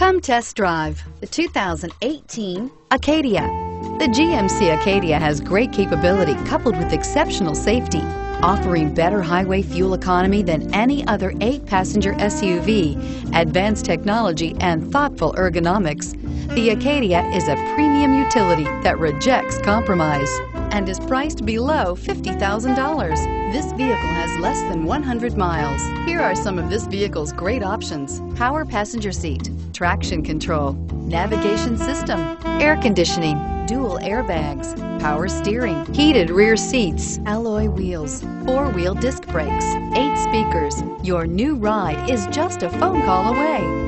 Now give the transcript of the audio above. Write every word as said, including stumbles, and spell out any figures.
Come test drive the two thousand eighteen Acadia. The G M C Acadia has great capability coupled with exceptional safety, offering better highway fuel economy than any other eight passenger S U V, advanced technology, and thoughtful ergonomics. The Acadia is a premium utility that rejects compromise and is priced below fifty thousand dollars. This vehicle has less than one hundred miles. Here are some of this vehicle's great options: power passenger seat, traction control, navigation system, air conditioning, dual airbags, power steering, heated rear seats, alloy wheels, four-wheel disc brakes, eight speakers. Your new ride is just a phone call away.